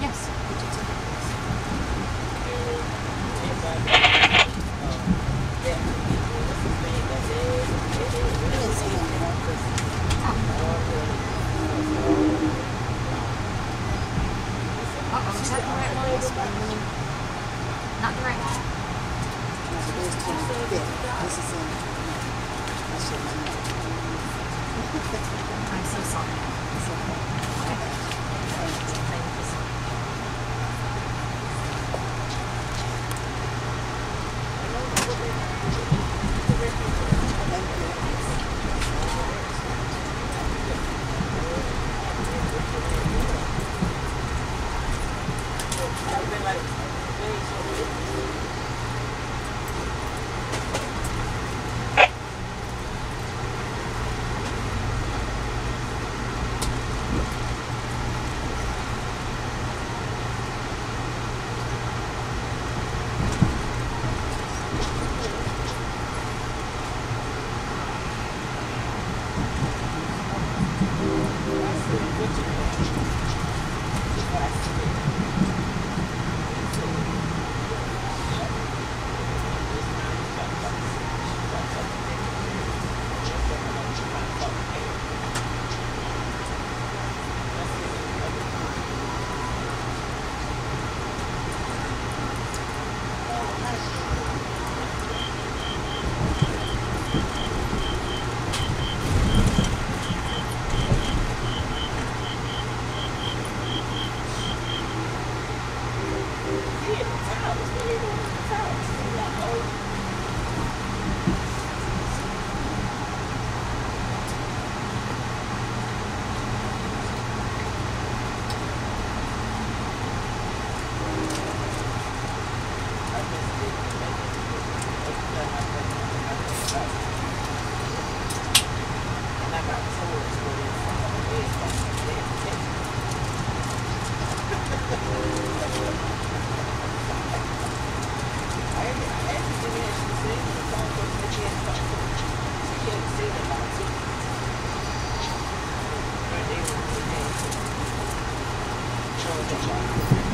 Yes. Thursday the 5th. This is in. I should have known. I'm so sorry. It's okay. Thank you.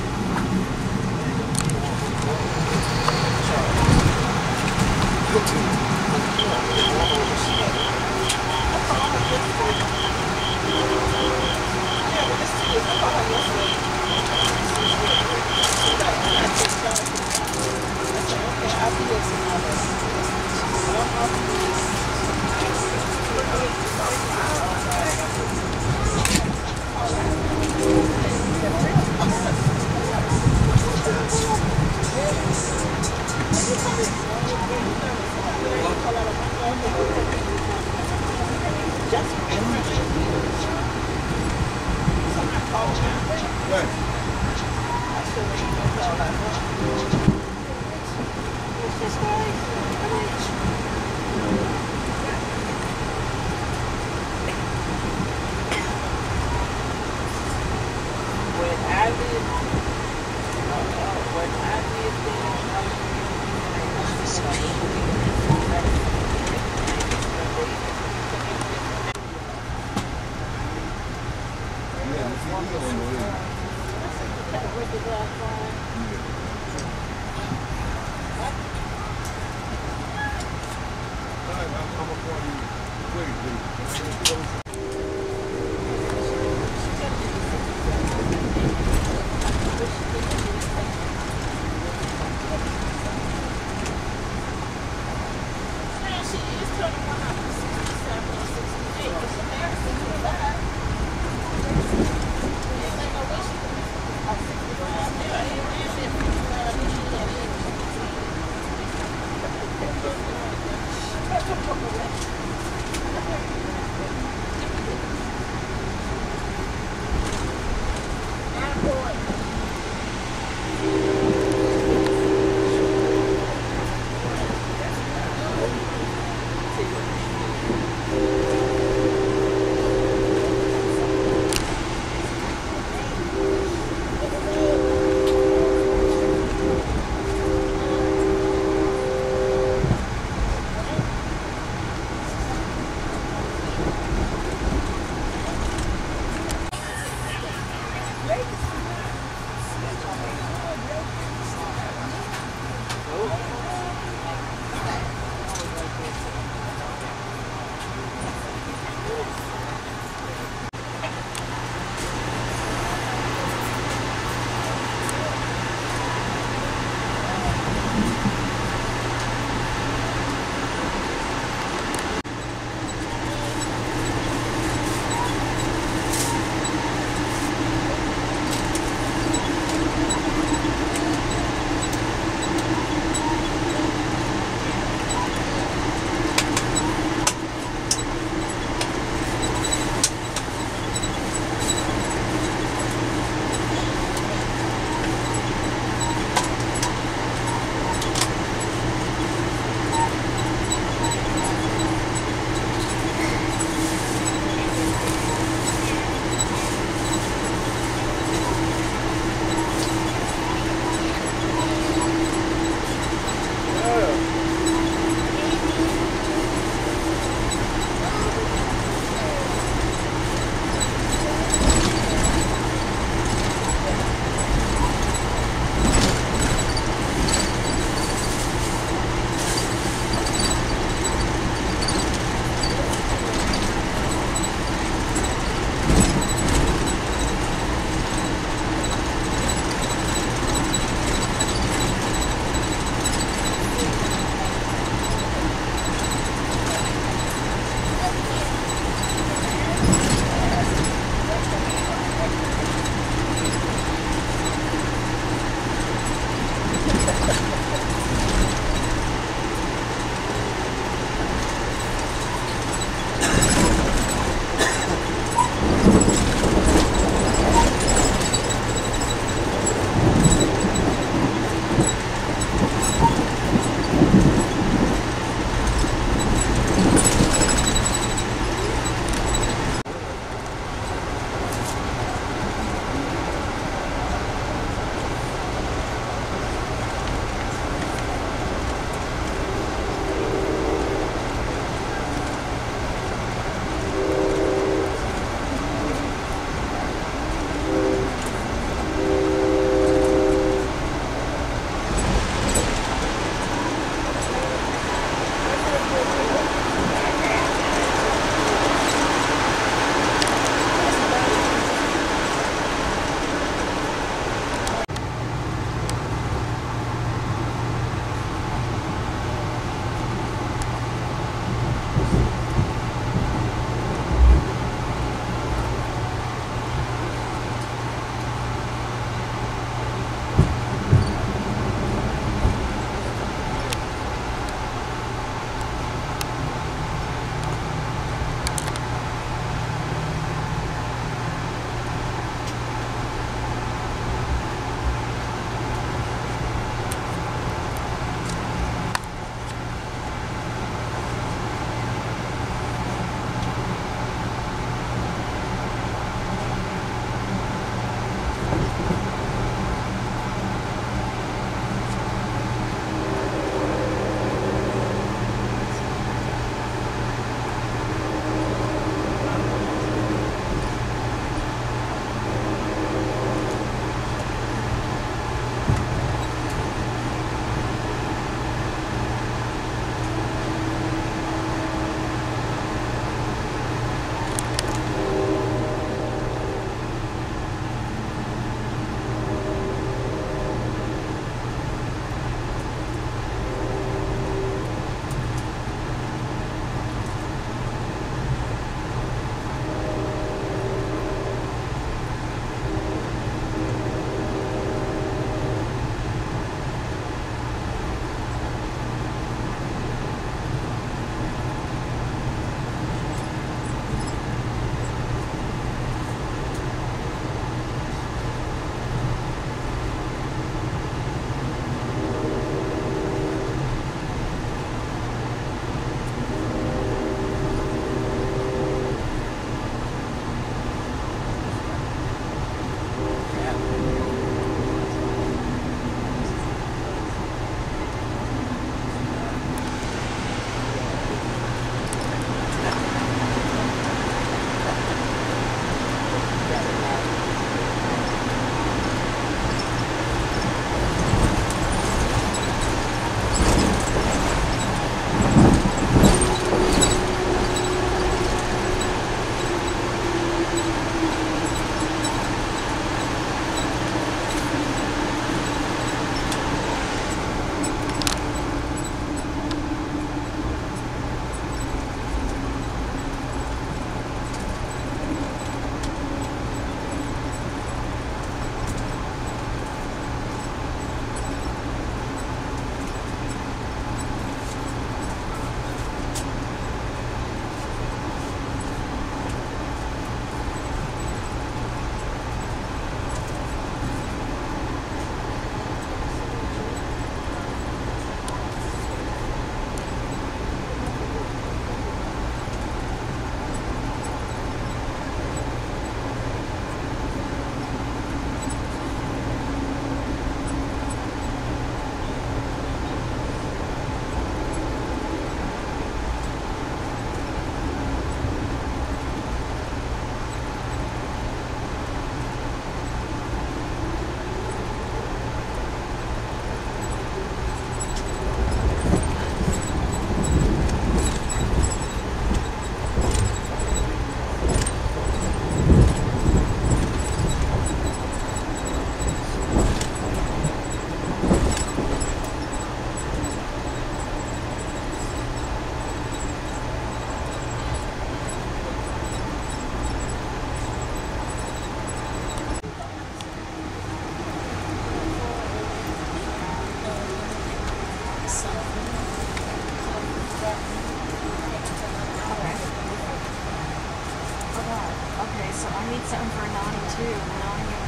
something for nodding too. Nodding your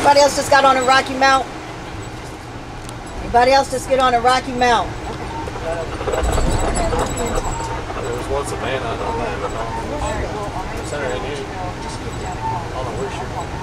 Anybody else just got on a Rocky Mount? Anybody else just get on a Rocky Mount? There was once a man I don't remember. Center in you. I don't know where she was.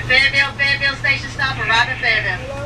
Fayetteville, Fayetteville Station stop, arrive in Fayetteville.